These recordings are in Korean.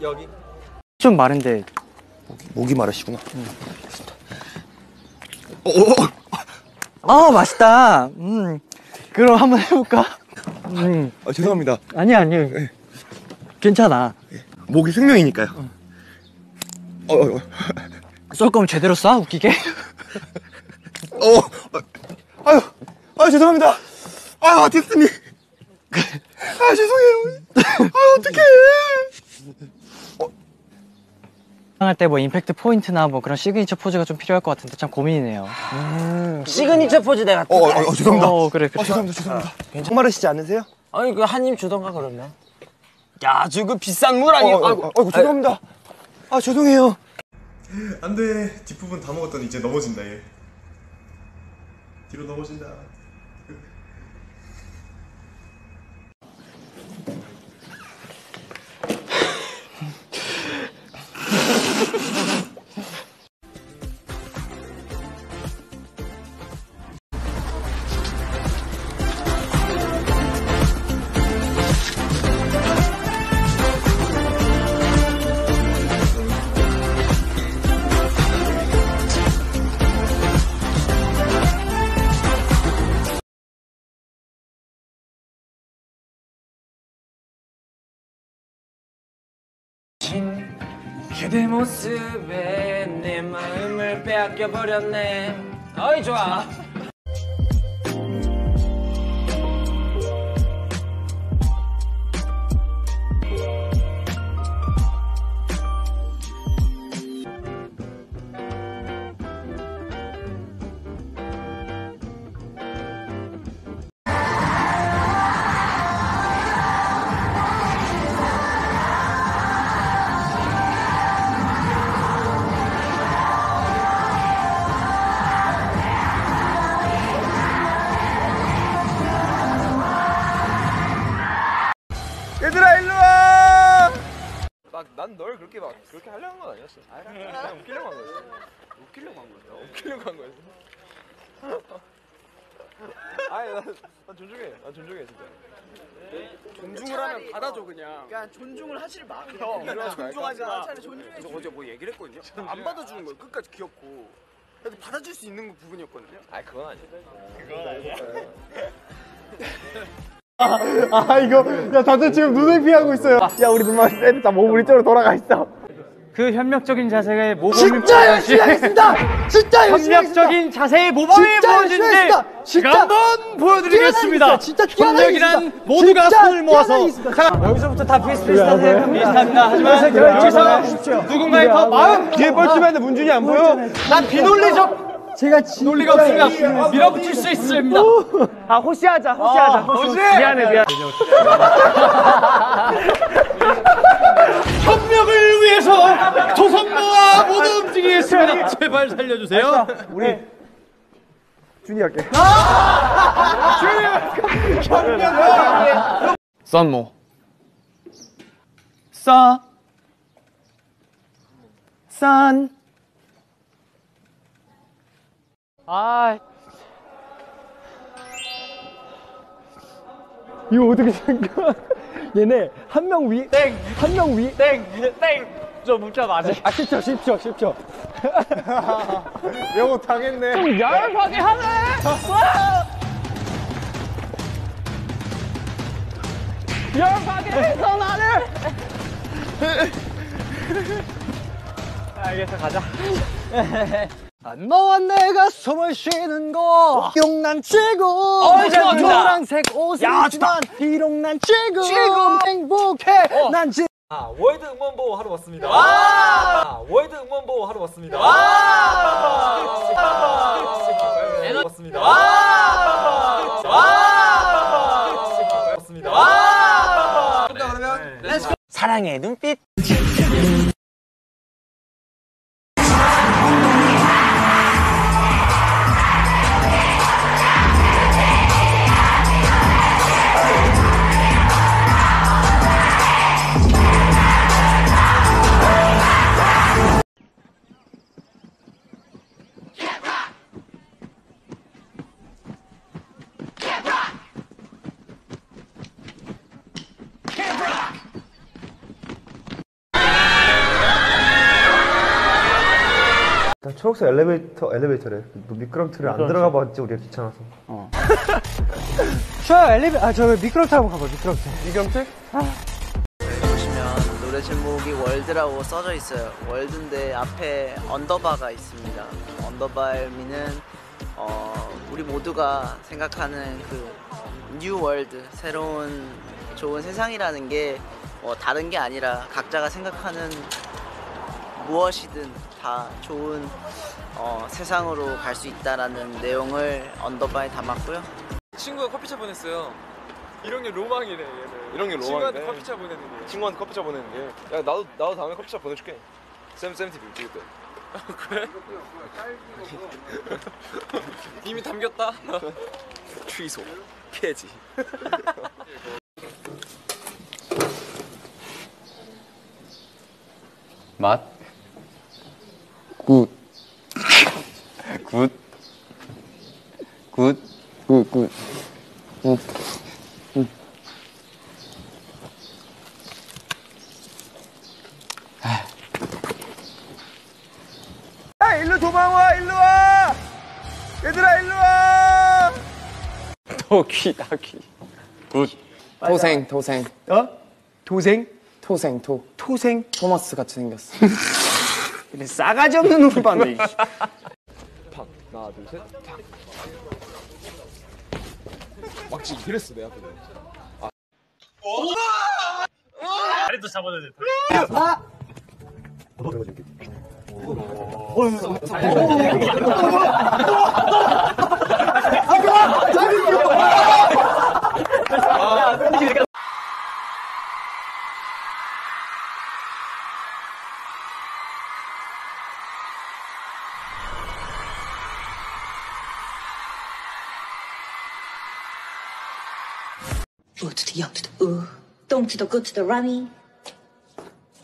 여기 좀 마른데 목이 마르시구나. 아 맛있다. 그럼 한번 해볼까? 아, 죄송합니다. 아니요. 네. 괜찮아. 목이 생명이니까요. 쏠 거면 제대로 쏴, 웃기게. 아유, 죄송합니다. 아유, 아티스트님. 아, 죄송해요. 아유, 어떡해. 할 때 뭐 임팩트 포인트나 뭐 그런 시그니처 포즈가 좀 필요할 것 같은데 참 고민이네요. 시그니처 포즈 내가 또. 죄송합니다. 그래. 죄송합니다. 괜찮... 마르시지 않으세요? 아니, 그 한 입 주던가 그러면. 야, 아주 그 비싼 물 아니에요? 아이고, 죄송합니다. 아, 죄송해요. 안 돼. 뒷부분 다 먹었더니 이제 넘어진다, 얘. 뒤로 넘어진다. 그대 모습에 내 마음을 빼앗겨버렸네. 어이 좋아. 얘들아 일로와! 난 널 그렇게 하려고 한 건 아니었어. 그냥 웃기려고 한 거였어. 아니 난 존중해. 진짜. 존중을 하면 받아줘 그냥. 그러니까 존중을 하지 마. 형 존중하지 마. 차라리 존중해. 어제 뭐 얘기를 했거든요. 안 받아주는 거예요. 끝까지 귀엽고. 그래도 받아줄 수 있는 부분이었거든요. 아니 그건 아니야. 이거 야 다들 지금 눈을 피하고 있어요. 야 우리 눈만 쎄. 다 몸 우리 쪽으로 돌아가 있어. 그 현명적인 자세에 모범을 보여주신 진짜 현명적인 자세에 모범을 보여주는데 제가 한번 보여드리겠습니다. 현명이란 모두가 손을 모아서 여기서부터 다 비슷합니다. 하지만 여기서 누군가의 더 마음 뒤에 뻘쭘한데 문준이 안 보여? 난 비논리적 제가 논리가 없으면 밀어붙일 수 있습니다. 아 호시하자. 호시. 미안해. 협력을 위해서 조선모아 모두 움직이겠습니다. 제발 살려주세요. 우리 준이 할게. 협력을. 썬모. 썬. 이거 어떻게 생각? 얘네 한 명 위, 땡! 한 명 위, 땡! 땡! 저 문자 맞아. 쉽죠. 영어 당했네. 좀 얄팍하게 하네. 얄팍하게 했어 나를. 알겠어 가자. 너와 내가 숨을 쉬는 거 용난 최고. 노란색 옷이지만 비록 난 최고 행복해. 난 지금 월드 응원보 하러 왔습니다. 월드 응원보 하러 왔습니다. 사랑의 눈빛. 초록색 엘리베이터래. 미끄럼틀을 안 들어가 봤지, 우리가 귀찮아서. 어. 저 저 미끄럼틀 한번 가봐, 미끄럼틀. 미끄럼틀? 보시면 노래 제목이 월드라고 써져 있어요. 월드인데 앞에 언더바가 있습니다. 언더바의 의미는 우리 모두가 생각하는 그 뉴 월드, 새로운 좋은 세상이라는 게 다른 게 아니라 각자가 생각하는 무엇이든 다 좋은 세상으로 갈 수 있다라는 내용을 언더바에 담았고요. 친구가 커피차 보냈어요. 이런 게 로망이래. 얘는. 이런 게 로망인데. 친구한테 커피차 보내는 게. 친구한테 커피차 보내는 게. 야 나도 다음에 커피차 보내줄게. 쌤TV 찍을 때. 그래? 이미 담겼다. 취소. 폐지. 맛? 굿. 굿. 굿. 굿. 굿. 야, 일로 도망와, 일로 와! 얘들아, 일로 와! 도귀다, 귀. 굿. 토생, 토생. 어? 도생? 토생, 토생? 토마스 같이 생겼어. 근데 싸가지 없는 놈을 봤네. 팍, 하나, 둘, 셋, 팍. 막 지금 이랬어, 내 앞에. 아. 다리도 잡아줘야 돼. 아! 어, U to the young to the U, Dong to the good to the runny.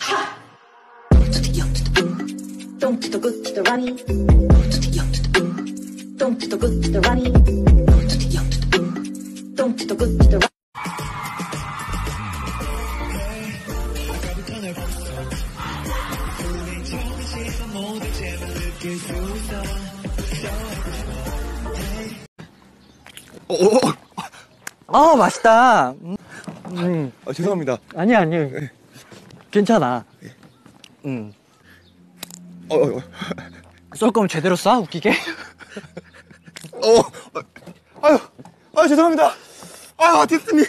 Ha! U to the young to the U, Dong to the good to the runny. U to the young to the U, Dong to the good to the runny. U to the young to the U, Dong to the good to the runny. Oh! 아 맛있다. 아, 죄송합니다. 아니 괜찮아. 쏠 거면 제대로 쏴 웃기게. 아유 죄송합니다. 아유 디스님.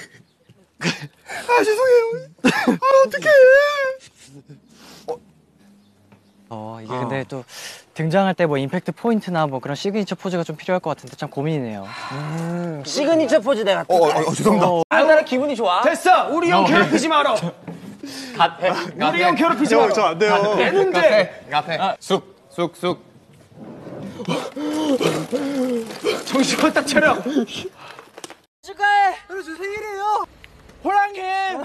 아 죄송해요. 아 어떡해. 이게 근데 또 등장할 때 뭐 임팩트 포인트나 뭐 그런 시그니처 포즈가 좀 필요할 것 같은데 참 고민이네요. 시그니처 포즈 내가. 죄송합니다. 나는 기분이 좋아. 됐어. 우리 형 괴롭히지 마라. 갓해. 우리 형 괴롭히지 마라. 저 안 돼요. 되는데. 갓해. 쑥. 정신 바짝 차려. 축하해. 오늘 제 생일이에요. 호랑해.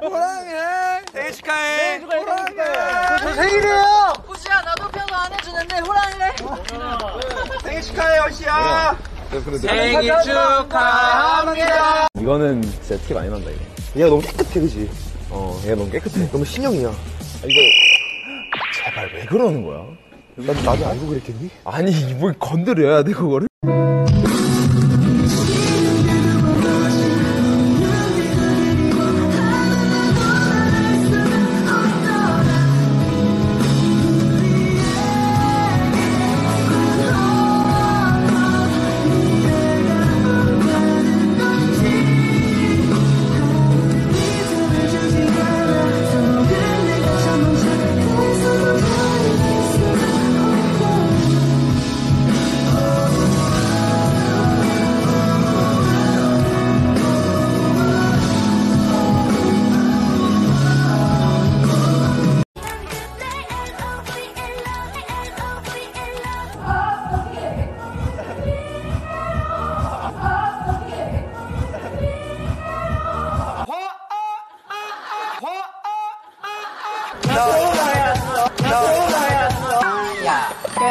호랑해. 생일 축하해. 호랑해. 제 생일이에요. 호시야 나도 표현 안 해주는데 호랑해. 생일 축하해 호시야. 생일 축하합니다. 이거는 진짜 티 많이 난다 이거. 얘가 너무 깨끗해 그지? 얘가 너무 깨끗해. 너무 신형이야. 이거 제발 왜 그러는 거야? 나도 알고 그랬겠니? 아니 뭘 건드려야 돼 그거를?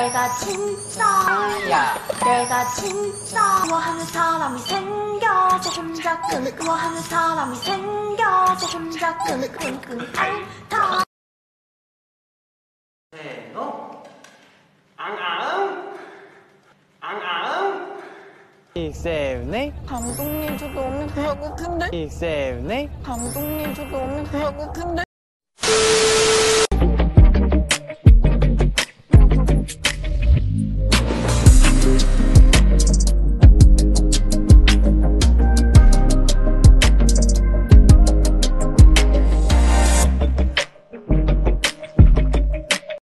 내가 진짜 좋아하는 사람이 생겨 저 혼자 끙끙거리는 사람이 생겨 저 혼자 끙끙끙 앓다. 익세우네. 감독님, 저 너무 배고픈데. 익세우네. 감독님, 저 너무 배고픈데.